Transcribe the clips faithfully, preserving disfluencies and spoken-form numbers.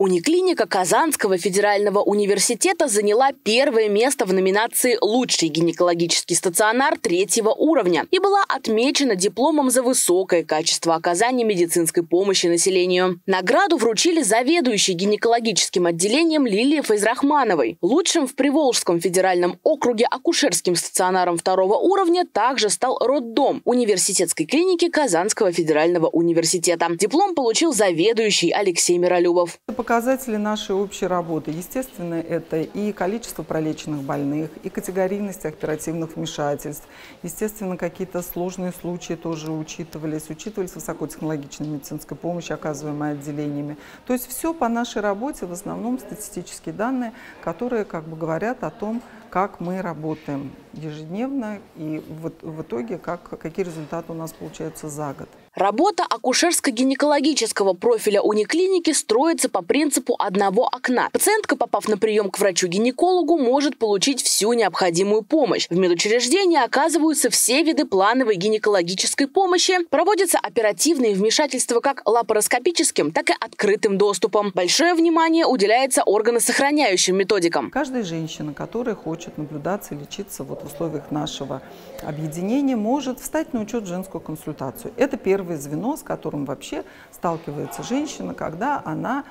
Униклиника Казанского федерального университета заняла первое место в номинации «Лучший гинекологический стационар третьего уровня» и была отмечена дипломом за высокое качество оказания медицинской помощи населению. Награду вручили заведующей гинекологическим отделением Лилии Файзрахмановой. Лучшим в Приволжском федеральном округе акушерским стационаром второго уровня также стал роддом университетской клиники Казанского федерального университета. Диплом получил заведующий Алексей Миролюбов. Показатели нашей общей работы, естественно, это и количество пролеченных больных, и категорийность оперативных вмешательств. Естественно, какие-то сложные случаи тоже учитывались, учитывались высокотехнологичной медицинской помощи, оказываемой отделениями. То есть все по нашей работе, в основном статистические данные, которые как бы говорят о том, как мы работаем ежедневно и в итоге как, какие результаты у нас получаются за год. Работа акушерско-гинекологического профиля униклиники строится по принципу одного окна. Пациентка, попав на прием к врачу-гинекологу, может получить всю необходимую помощь. В медучреждении оказываются все виды плановой гинекологической помощи. Проводятся оперативные вмешательства как лапароскопическим, так и открытым доступом. Большое внимание уделяется органосохраняющим методикам. Каждая женщина, которая хочет наблюдаться и лечиться вот в условиях нашего объединения, может встать на учет в женскую консультацию. Это первый звено, с которым вообще сталкивается женщина, когда она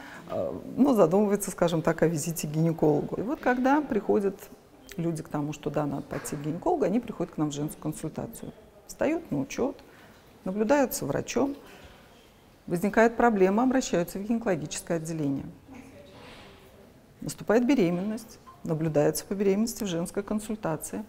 ну, задумывается, скажем так, о визите к гинекологу. И вот когда приходят люди к тому, что да, надо пойти к гинекологу, они приходят к нам в женскую консультацию. Встают на учет, наблюдаются врачом, возникает проблема, обращаются в гинекологическое отделение. Наступает беременность, наблюдается по беременности в женской консультации,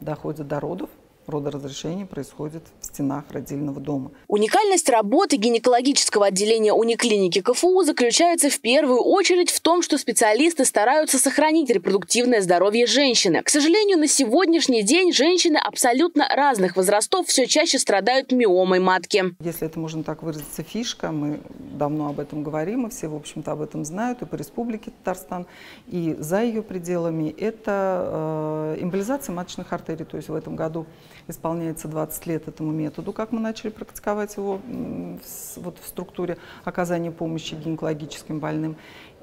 доходит до родов. Родоразрешение происходит в стенах родильного дома. Уникальность работы гинекологического отделения униклиники КФУ заключается в первую очередь в том, что специалисты стараются сохранить репродуктивное здоровье женщины. К сожалению, на сегодняшний день женщины абсолютно разных возрастов все чаще страдают миомой матки. Если это можно так выразиться, фишка, мы давно об этом говорим, и все, в общем-то, об этом знают, и по республике Татарстан, и за ее пределами. Это эмболизация маточных артерий, то есть в этом году исполняется двадцать лет этому методу, как мы начали практиковать его вот в структуре оказания помощи гинекологическим больным.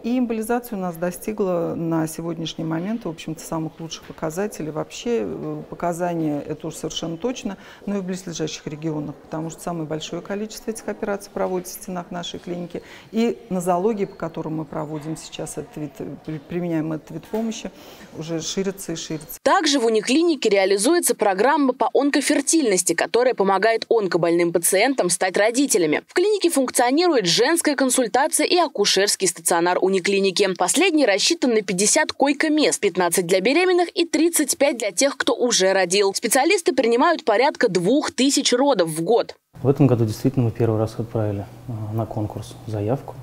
И эмболизация у нас достигла на сегодняшний момент, в общем-то, самых лучших показателей. Вообще показания, это уж совершенно точно, но и в близлежащих регионах, потому что самое большое количество этих операций проводится в стенах нашей клиники. И нозология, по которым мы проводим сейчас этот вид, применяем этот вид помощи, уже ширится и ширится. Также в униклинике реализуется программа по онкофертильности, которая помогает онкобольным пациентам стать родителями. В клинике функционирует женская консультация и акушерский стационар униклиники. Клиники. Последний рассчитан на пятьдесят койко-мест, пятнадцать для беременных и тридцать пять для тех, кто уже родил. Специалисты принимают порядка двух тысяч родов в год. В этом году действительно мы первый раз отправили на конкурс заявку.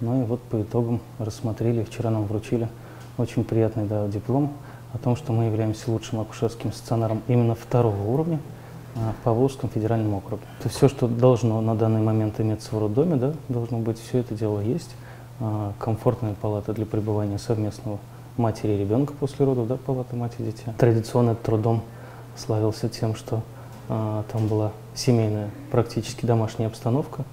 Ну и вот по итогам рассмотрели, вчера нам вручили очень приятный да, диплом о том, что мы являемся лучшим акушерским стационаром именно второго уровня в Приволжском федеральном округе. Это все, что должно на данный момент иметься в роддоме, да, должно быть, все это дело есть. Комфортная палата для пребывания совместного матери и ребенка после родов, да, палата мать и дитя. Традиционно этот роддом славился тем, что а, там была семейная, практически домашняя обстановка,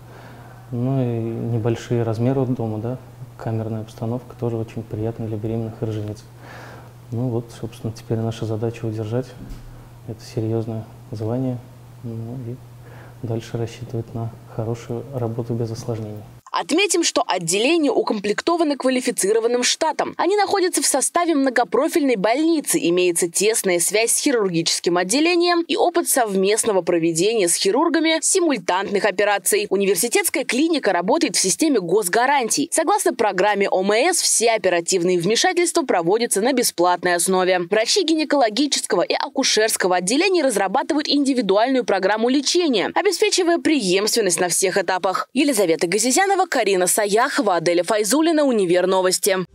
ну и небольшие размеры роддома, да, камерная обстановка тоже очень приятная для беременных и рожениц. Ну вот, собственно, теперь наша задача удержать это серьезное звание, ну, и дальше рассчитывать на хорошую работу без осложнений. Отметим, что отделение укомплектовано квалифицированным штатом. Они находятся в составе многопрофильной больницы, имеется тесная связь с хирургическим отделением и опыт совместного проведения с хирургами симультантных операций. Университетская клиника работает в системе госгарантий. Согласно программе ОМС, все оперативные вмешательства проводятся на бесплатной основе. Врачи гинекологического и акушерского отделений разрабатывают индивидуальную программу лечения, обеспечивая преемственность на всех этапах. Елизавета Газизянова, Карина Саяхова, Аделя Файзулина, Универ Новости.